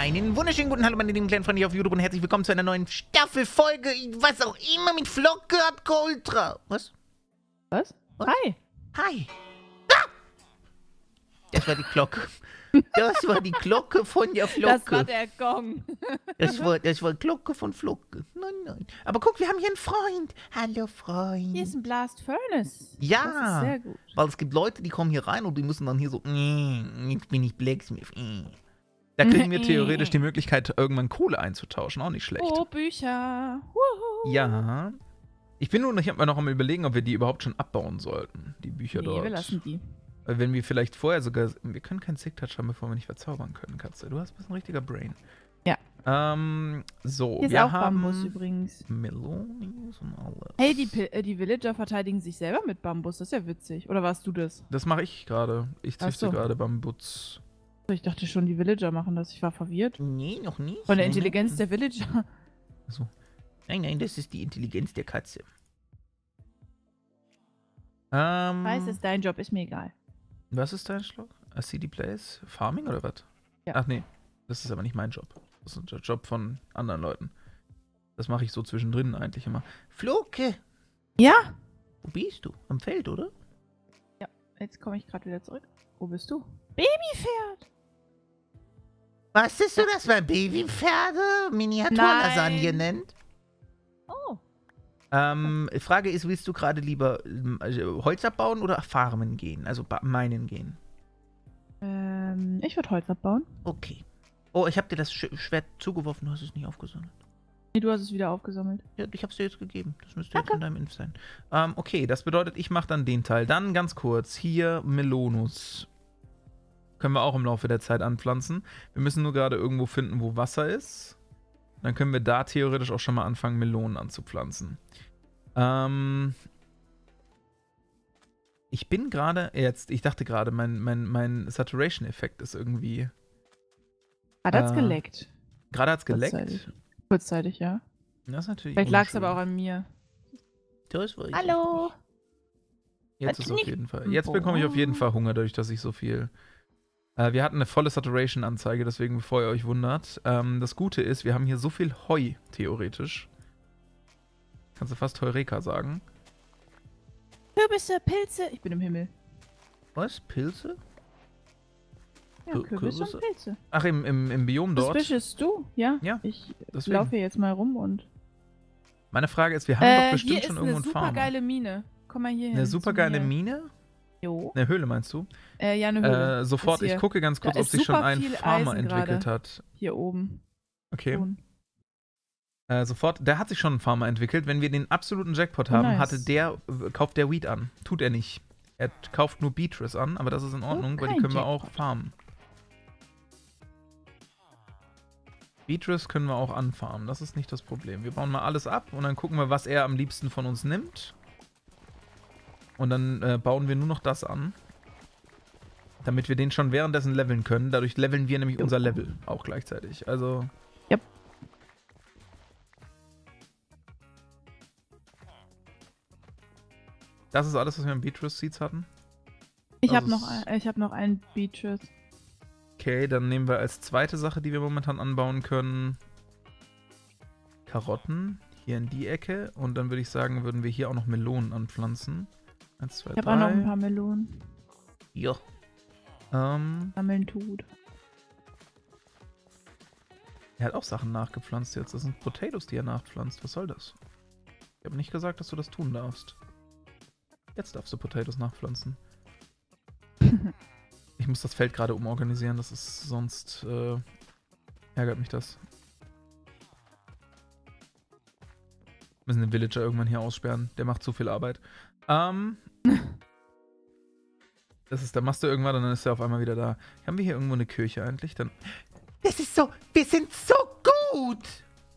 Einen wunderschönen guten Hallo, meine lieben kleinen Freunde hier auf YouTube und herzlich willkommen zu einer neuen Staffelfolge, was auch immer, mit Flocke ab Ultra. Was? Was? Hi. Hi. Ah! Das war die Glocke. Das war die Glocke von der Flocke. Das war der Gong. Das war Glocke von Flocke. Nein, nein. Aber guck, wir haben hier einen Freund. Hallo, Freund. Hier ist ein Blast Furnace. Ja. Das ist sehr gut. Weil es gibt Leute, die kommen hier rein und die müssen dann hier so, jetzt bin ich Blacksmith. Da kriegen wir theoretisch die Möglichkeit, irgendwann Kohle einzutauschen. Auch nicht schlecht. Oh, Bücher. Woohoo. Ja. Ich habe mir noch am Überlegen, ob wir die überhaupt schon abbauen sollten. Die Bücher dort. Wir lassen die. Wenn wir vielleicht vorher sogar... Wir können keinen Sick-Touch haben, bevor wir nicht verzaubern können, Katze. Du hast ein richtiger Brain. Ja. So, hier wir auch haben... Bambus übrigens. Melonius und alles. Hey, die Villager verteidigen sich selber mit Bambus. Das ist ja witzig. Oder warst du das? Das mache ich gerade. Ich züchte gerade Bambus. Ich dachte schon, die Villager machen das. Ich war verwirrt. Nee, noch nicht. Von der Intelligenz der Villager. Achso. Nein, nein, das ist die Intelligenz der Katze. Ich weiß, es ist dein Job. Ist mir egal. Was ist dein Schlag? I see the place? Farming oder was? Ja. Ach nee, das ist aber nicht mein Job. Das ist der Job von anderen Leuten. Das mache ich so zwischendrin eigentlich immer. Flocke! Ja? Wo bist du? Am Feld, oder? Ja, jetzt komme ich gerade wieder zurück. Wo bist du? Babypferd! Was ist so, dass man Babypferde Miniaturlasagne nennt? Oh. Frage ist, willst du gerade lieber Holz abbauen oder farmen gehen? Also meinen gehen? Ich würde Holz abbauen. Okay. Oh, ich habe dir das Schwert zugeworfen, du hast es nicht aufgesammelt. Nee, du hast es wieder aufgesammelt. Ja, ich habe es dir jetzt gegeben. Das müsste jetzt in deinem Inf sein. Okay, das bedeutet, ich mache dann den Teil. Dann ganz kurz, hier Melonus. Können wir auch im Laufe der Zeit anpflanzen. Wir müssen nur gerade irgendwo finden, wo Wasser ist. Dann können wir da theoretisch auch schon mal anfangen, Melonen anzupflanzen. Ich bin gerade jetzt, ich dachte gerade, mein Saturation-Effekt ist irgendwie... Gerade hat's geleckt. Gerade hat's geleckt? Kurzzeitig, ja. Das ist natürlich vielleicht lag's aber auch an mir. Das war ich. Hallo! Jetzt ist auf jeden Fall. Jetzt bekomme ich auf jeden Fall Hunger, dadurch, dass ich so viel... Wir hatten eine volle Saturation-Anzeige, deswegen, bevor ihr euch wundert. Das Gute ist, wir haben hier so viel Heu, theoretisch. Kannst du fast Heureka sagen. Kürbisse, Pilze. Ich bin im Himmel. Was? Pilze? Ja, Kürbisse und Pilze. Ach, im Biom dort. Das bist du, ja. Ja, ich laufe hier jetzt mal rum und... Meine Frage ist, wir haben doch bestimmt schon irgendwo einen Farm. Hier ist eine supergeile Mine. Komm mal hier hin. Eine supergeile Mine? Jo. Eine Höhle meinst du? Ja, eine Höhle. Sofort, ich gucke ganz kurz, ob sich schon ein Farmer entwickelt hat. Hier oben. Okay. Sofort, da hat sich schon ein Farmer entwickelt. Wenn wir den absoluten Jackpot haben, kauft der Wheat an. Tut er nicht. Er kauft nur Beatrice an, aber das ist in Ordnung, weil die können wir auch farmen. Beatrice können wir auch anfarmen, das ist nicht das Problem. Wir bauen mal alles ab und dann gucken wir, was er am liebsten von uns nimmt. Und dann bauen wir nur noch das an, damit wir den schon währenddessen leveln können. Dadurch leveln wir nämlich unser Level auch gleichzeitig. Also. Yep. Das ist alles, was wir an Beatrice Seeds hatten. Ich hab noch einen Beatrice. Okay, dann nehmen wir als zweite Sache, die wir momentan anbauen können, Karotten hier in die Ecke. Und dann würde ich sagen, würden wir hier auch noch Melonen anpflanzen. 1, 2, 3. Ich habe auch noch ein paar Melonen. Ja. Sammeln tut. Er hat auch Sachen nachgepflanzt jetzt. Das sind Potatoes, die er nachpflanzt. Was soll das? Ich habe nicht gesagt, dass du das tun darfst. Jetzt darfst du Potatoes nachpflanzen. Ich muss das Feld gerade umorganisieren. Das ist sonst... ärgert mich das. Wir müssen den Villager irgendwann hier aussperren. Der macht zu viel Arbeit. Da machst du irgendwann und dann ist er auf einmal wieder da. Haben wir hier irgendwo eine Kirche eigentlich? Dann. Das ist so. Wir sind so gut!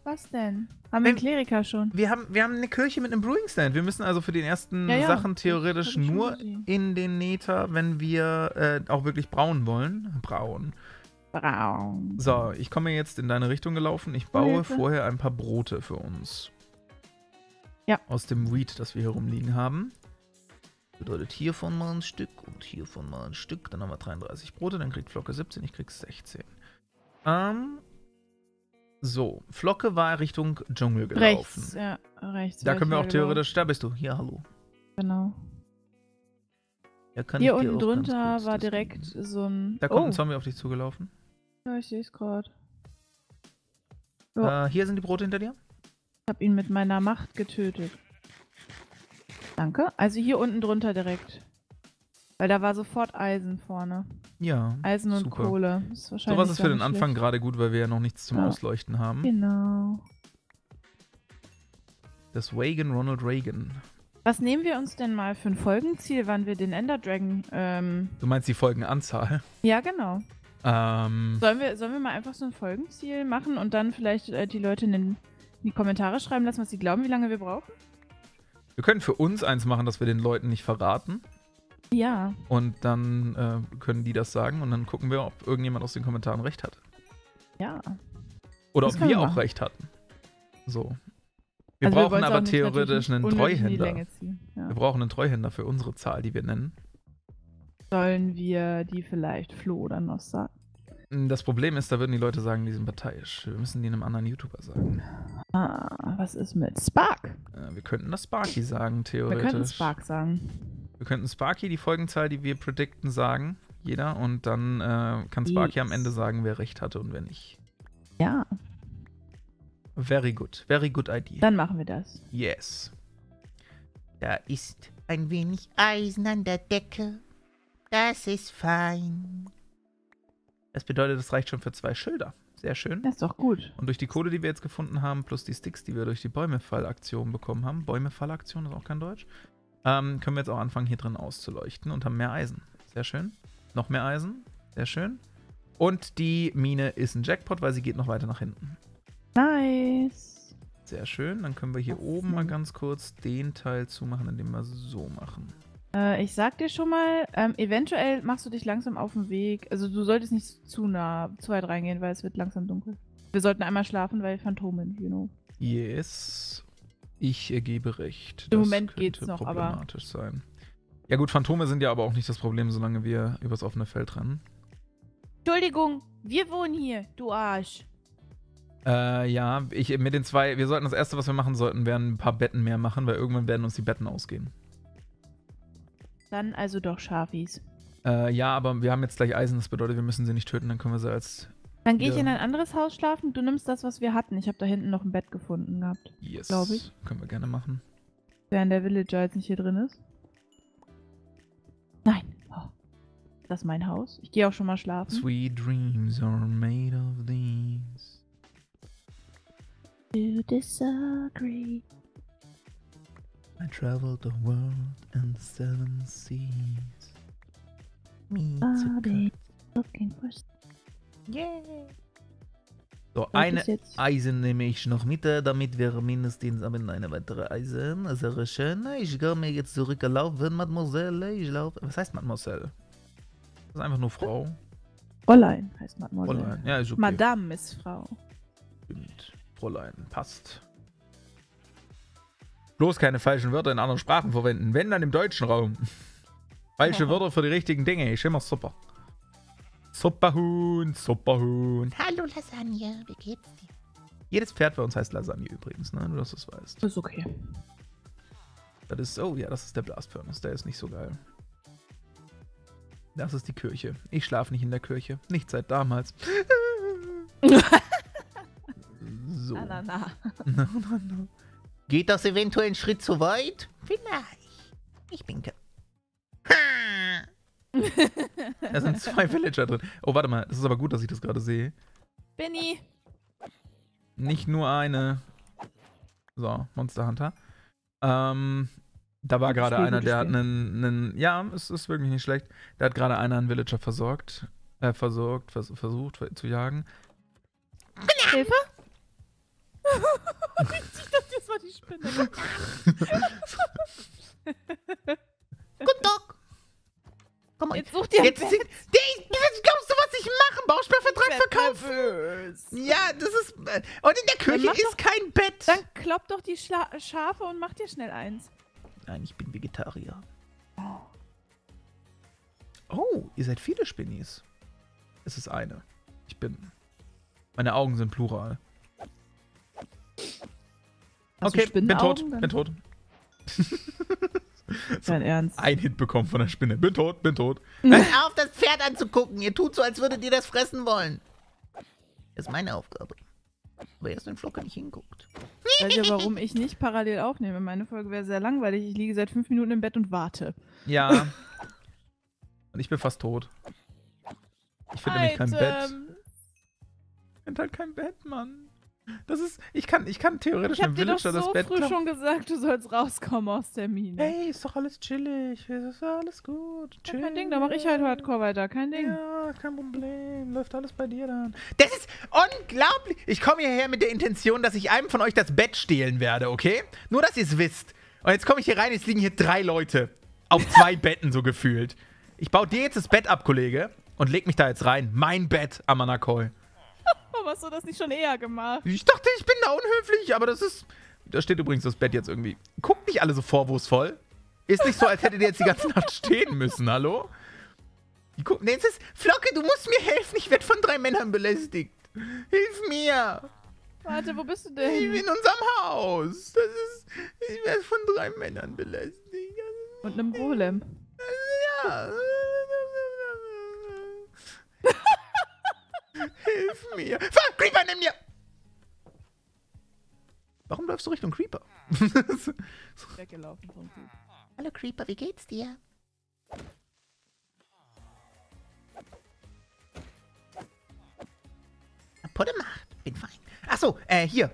Was denn? Haben wir einen Kleriker schon? Wir haben eine Kirche mit einem Brewing Stand. Wir müssen also für den ersten Sachen theoretisch nur in den Nether, wenn wir auch wirklich brauen wollen. Braun. So, ich komme jetzt in deine Richtung gelaufen. Ich baue vorher ein paar Brote für uns. Ja. Aus dem Wheat, das wir hier rumliegen haben. Bedeutet hiervon mal ein Stück und hiervon mal ein Stück. Dann haben wir 33 Brote, dann kriegt Flocke 17, ich krieg 16. So, Flocke war Richtung Dschungel gelaufen. Rechts, ja, rechts. Da können wir auch theoretisch, da bist du. Hier, hallo. Genau. Da kann hier unten drunter war direkt so ein... Da kommt ein Zombie auf dich zugelaufen. Ja, ich sehe es gerade. So. Hier sind die Brote hinter dir. Ich habe ihn mit meiner Macht getötet. Danke. Also hier unten drunter direkt. Weil da war sofort Eisen vorne. Ja, Eisen und super. Kohle. Sowas ist für den Anfang gerade gut, weil wir ja noch nichts zum Ausleuchten haben. Genau. Das Reagan, Ronald Reagan. Was nehmen wir uns denn mal für ein Folgenziel, wann wir den Ender Dragon... Du meinst die Folgenanzahl? Ja, genau. Sollen wir mal einfach so ein Folgenziel machen und dann vielleicht die Leute in die Kommentare schreiben lassen, was sie glauben, wie lange wir brauchen? Wir können für uns eins machen, dass wir den Leuten nicht verraten. Ja. Und dann können die das sagen und dann gucken wir, ob irgendjemand aus den Kommentaren recht hat. Ja. Oder ob wir auch recht hatten. So. Wir brauchen aber theoretisch einen Treuhänder. Ja. Wir brauchen einen Treuhänder für unsere Zahl, die wir nennen. Sollen wir die vielleicht Flo oder Nos sagen? Das Problem ist, da würden die Leute sagen, die sind parteiisch. Wir müssen die einem anderen YouTuber sagen. Ah, was ist mit Spark? Wir könnten das Sparky sagen, theoretisch. Wir könnten Spark sagen. Wir könnten Sparky die Folgenzahl, die wir predikten, sagen. Jeder. Und dann kann Sparky am Ende sagen, wer recht hatte und wer nicht. Ja. Very good. Very good idea. Dann machen wir das. Yes. Da ist ein wenig Eisen an der Decke. Das ist fein. Das bedeutet, das reicht schon für 2 Schilder. Sehr schön. Das ist doch gut. Und durch die Kohle, die wir jetzt gefunden haben, plus die Sticks, die wir durch die Bäumefallaktion bekommen haben. Bäumefallaktion ist auch kein Deutsch. Können wir jetzt auch anfangen, hier drin auszuleuchten und haben mehr Eisen. Sehr schön. Noch mehr Eisen. Sehr schön. Und die Mine ist ein Jackpot, weil sie geht noch weiter nach hinten. Nice. Sehr schön. Dann können wir hier oben mal ganz kurz den Teil zumachen, indem wir so machen. Ich sag dir schon mal, eventuell machst du dich langsam auf den Weg. Also du solltest nicht zu weit reingehen, weil es wird langsam dunkel. Wir sollten einmal schlafen, weil Phantome, you know. Yes. Ich gebe recht. Im Moment geht's noch, aber... Das könnte problematisch sein. Ja gut, Phantome sind ja aber auch nicht das Problem, solange wir übers offene Feld rennen. Entschuldigung, wir wohnen hier, du Arsch. Ja, mit den 2... Wir sollten das Erste, was wir machen sollten, wären ein paar Betten mehr machen, weil irgendwann werden uns die Betten ausgehen. Dann also doch Schafis. Ja, aber wir haben jetzt gleich Eisen, das bedeutet, wir müssen sie nicht töten, dann können wir sie als... Dann gehe ich in ein anderes Haus schlafen, du nimmst das, was wir hatten. Ich habe da hinten noch ein Bett gefunden gehabt, glaube ich. Können wir gerne machen. Während der Villager jetzt nicht hier drin ist. Nein. Oh. Das ist mein Haus. Ich gehe auch schon mal schlafen. Sweet dreams are made of these. You disagree. I traveled the world and 7 seas. Me too. Looking for... Yeah. So, eine Eisen nehme ich noch mit, damit wir mindestens eine weitere Eisen. Sehr schön. Ich gehe mir jetzt zurücklaufen, Mademoiselle. Ich laufe. Was heißt Mademoiselle? Das ist einfach nur Frau. Fräulein heißt Mademoiselle. Fräulein. Ja, ist okay. Madame ist Frau. Stimmt. Fräulein. Passt. Bloß keine falschen Wörter in anderen Sprachen verwenden. Wenn, dann im deutschen Raum. Falsche Wörter für die richtigen Dinge. Ist immer super. Superhuhn, Superhuhn. Hallo Lasagne, wie geht's dir? Jedes Pferd bei uns heißt Lasagne übrigens, ne? Nur, dass du es weißt. Das ist okay. Das ist, oh ja, das ist der Blastfurnace. Der ist nicht so geil. Das ist die Kirche. Ich schlafe nicht in der Kirche. Nicht seit damals. So. Na, na, na. Na, na, na. Geht das eventuell einen Schritt zu weit? Vielleicht. Ich binke. Ha! Da sind 2 Villager drin. Oh, warte mal. Das ist aber gut, dass ich das gerade sehe. Benny. Nicht nur eine. So, Monster Hunter. Da war gerade einer, der hat einen... Ja, es ist wirklich nicht schlecht. Da hat gerade einer einen Villager versorgt. Versucht zu jagen. Hilfe? Ich dachte, das war die Spinne. Guten Tag. Komm mal, jetzt such dir jetzt ein Bett. Jetzt glaubst du, was ich mache? Bausparvertrag verkaufen. Ja, das ist... Und in der Küche ist kein Bett. Dann klopp doch die Schafe und mach dir schnell eins. Nein, ich bin Vegetarier. Oh, ihr seid viele Spinnies. Es ist eine. Meine Augen sind plural. Okay, bin tot. So, dein Ernst? Ein Hit bekommen von der Spinne. Bin tot, bin tot. Hört auf, das Pferd anzugucken. Ihr tut so, als würdet ihr das fressen wollen. Das ist meine Aufgabe. Aber erst wenn Flocke nicht hinguckt. Weißt du, warum ich nicht parallel aufnehme? Meine Folge wäre sehr langweilig. Ich liege seit 5 Minuten im Bett und warte. Ja. Und ich bin fast tot. Ich finde nämlich kein Bett. Ich finde halt kein Bett, Mann. Das ist, ich kann theoretisch einem Villager das Bett klappen. Ich hab dir doch so früh schon gesagt, du sollst rauskommen aus der Mine. Hey, ist doch alles chillig, ist doch alles gut. Chill. Ja, kein Ding, da mache ich halt Hardcore weiter, kein Ding. Ja, kein Problem, läuft alles bei dir dann. Das ist unglaublich! Ich komme hierher mit der Intention, dass ich einem von euch das Bett stehlen werde, okay? Nur, dass ihr es wisst. Und jetzt komme ich hier rein, jetzt liegen hier 3 Leute. Auf 2 Betten so gefühlt. Ich baue dir jetzt das Bett ab, Kollege, und leg mich da jetzt rein. Mein Bett, Amanakoi. Warum hast du das nicht schon eher gemacht? Ich dachte, ich bin da unhöflich, aber das ist... Da steht übrigens das Bett jetzt irgendwie. Guckt nicht alle so vorwurfsvoll. Ist nicht so, als hättet ihr jetzt die ganze Nacht stehen müssen, hallo? Nee, es ist... Flocke, du musst mir helfen, ich werde von 3 Männern belästigt. Hilf mir! Warte, wo bist du denn? Ich bin in unserem Haus. Das ist... Ich werde von 3 Männern belästigt. Und einem Golem. Ja... Hilf mir! Fuck, Creeper, nimm mir! Warum läufst du Richtung Creeper? Weggelaufen vom Creeper. Hallo Creeper, wie geht's dir? Putte macht, bin fein. Achso, hier.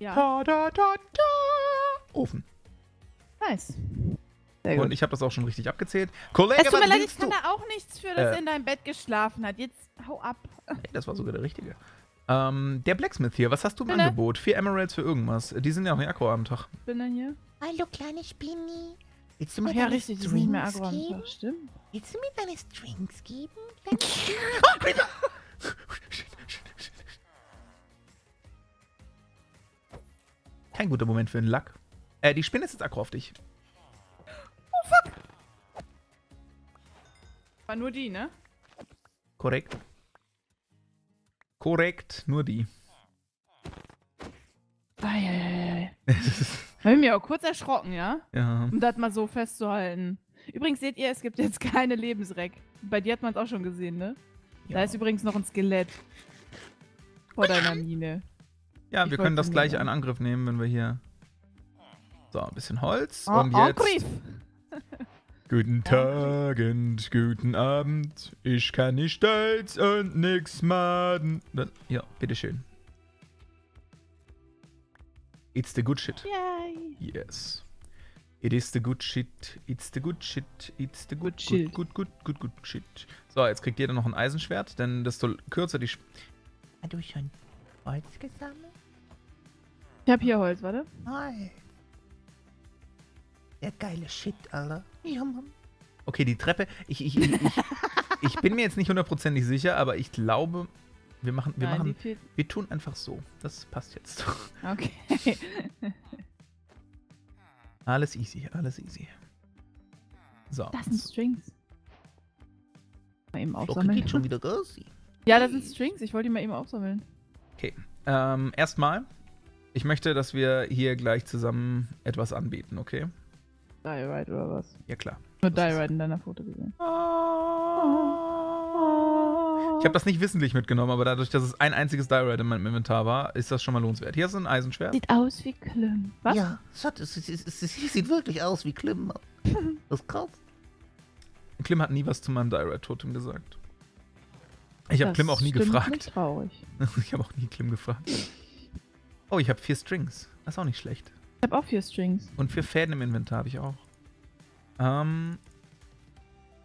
Ja. Ofen. Nice. Und ich habe das auch schon richtig abgezählt. Kollege, es tut mir leid, ich kann da auch nichts für, dass er in deinem Bett geschlafen hat. Jetzt hau ab. Hey, das war sogar der Richtige. Der Blacksmith hier, was hast du im Angebot? 4 Emeralds für irgendwas. Die sind ja auch in Akro am Tag. Bin denn hier? Hallo, kleine Spinni. Willst du mir deine Strings geben? Willst du mir deine Strings geben? Oh, Creeper! Kein guter Moment für einen Lack. Die Spinne ist jetzt Akro auf dich. Fuck. War nur die, ne? Korrekt. Korrekt, nur die. Eieiei. Ich bin mir auch kurz erschrocken, ja? Ja. Um das mal so festzuhalten. Übrigens seht ihr, es gibt jetzt keine Lebensreck. Bei dir hat man es auch schon gesehen, ne? Ja. Da ist übrigens noch ein Skelett. Vor deiner Mine. Ja, wir können das gleich einen Angriff nehmen, wenn wir hier... So, ein bisschen Holz. Und jetzt... Angriff. Guten Tag und guten Abend. Ich kann nicht stolz und nix machen. Ja, bitteschön. It's the good shit. Yay. Yes. It is the good shit. It's the good shit. It's the good shit. Good shit. So, jetzt kriegt jeder noch ein Eisenschwert, denn desto kürzer die... Hast du schon Holz gesammelt? Ich hab hier Holz, warte. Hi. Der geile Shit, Alter. Ja, Mann. Okay, die Treppe. Ich bin mir jetzt nicht hundertprozentig sicher, aber ich glaube, wir tun einfach so. Das passt jetzt. Okay. Alles easy, alles easy. So. Das sind Strings. Mal eben aufsammeln. Geht schon wieder raus. Ja, das sind Strings. Ich wollte die mal eben aufsammeln. Okay. Erstmal, ich möchte, dass wir hier gleich zusammen etwas anbieten, okay? Die-Ride oder was? Ja, klar. Nur Die-Ride in deiner Foto gesehen. Ich habe das nicht wissentlich mitgenommen, aber dadurch, dass es ein einziges Die-Ride in meinem Inventar war, ist das schon mal lohnenswert. Hier ist ein Eisenschwert. Sieht aus wie Klüm. Was? Ja, es sieht wirklich aus wie Klüm. Das ist krass. Klüm hat nie was zu meinem Die-Ride-Totem gesagt. Ich habe Klüm auch nie gefragt. Traurig. Ich habe auch nie Klüm gefragt. Oh, ich habe 4 Strings. Das ist auch nicht schlecht. Ich habe auch 4 Strings. Und 4 Fäden im Inventar habe ich auch. Hier haben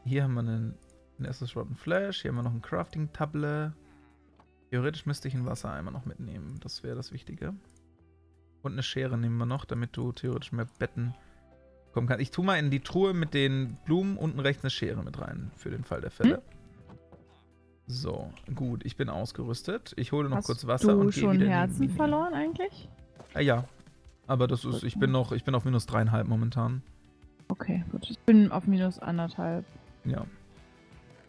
wir ein erstes Rotten Flash. Hier haben wir noch ein Crafting-Table. Theoretisch müsste ich einen Wassereimer noch mitnehmen. Das wäre das Wichtige. Und eine Schere nehmen wir noch, damit du theoretisch mehr Betten bekommen kannst. Ich tue mal in die Truhe mit den Blumen unten rechts eine Schere mit rein. Für den Fall der Fälle. So, gut. Ich bin ausgerüstet. Ich hole noch kurz Wasser und gehe wieder in die Mine. Hast du schon Herzen verloren eigentlich? Ja. Aber das ist, ich bin auf -3,5 momentan. Okay, gut. Ich bin auf -1,5. Ja.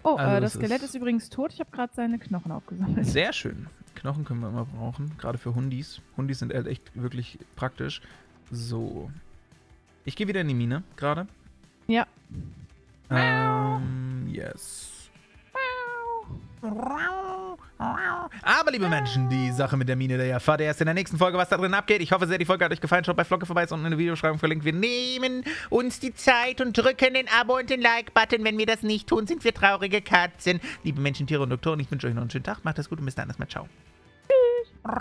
Oh, also das Skelett ist übrigens tot. Ich habe gerade seine Knochen aufgesammelt. Sehr schön. Knochen können wir immer brauchen, gerade für Hundis. Hundis sind halt echt wirklich praktisch. So. Ich gehe wieder in die Mine, gerade. Ja. Yes. Aber liebe Menschen, die Sache mit der Mine, der erfahrt ihr erst in der nächsten Folge, was da drin abgeht. Ich hoffe sehr, die Folge hat euch gefallen. Schaut bei Flocke vorbei, ist unten in der Videobeschreibung verlinkt. Wir nehmen uns die Zeit und drücken den Abo- und den Like-Button. Wenn wir das nicht tun, sind wir traurige Katzen. Liebe Menschen, Tiere und Doktoren, ich wünsche euch noch einen schönen Tag. Macht es gut und bis dann erstmal. Ciao. Tschüss.